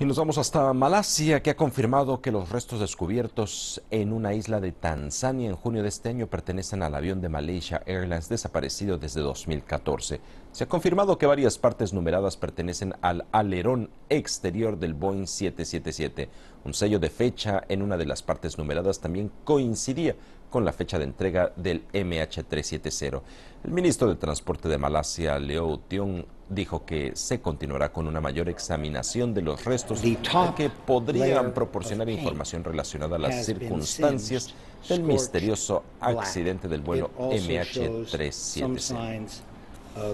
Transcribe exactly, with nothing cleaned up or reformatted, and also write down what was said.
Y nos vamos hasta Malasia, que ha confirmado que los restos descubiertos en una isla de Tanzania en junio de este año pertenecen al avión de Malaysia Airlines desaparecido desde dos mil catorce. Se ha confirmado que varias partes numeradas pertenecen al alerón exterior del Boeing siete siete siete. Un sello de fecha en una de las partes numeradas también coincidía con la fecha de entrega del M H trescientos setenta. El ministro de Transporte de Malasia, Leo Tiong, dijo que se continuará con una mayor examinación de los restos que podrían proporcionar información relacionada a las circunstancias del misterioso accidente del vuelo M H trescientos setenta.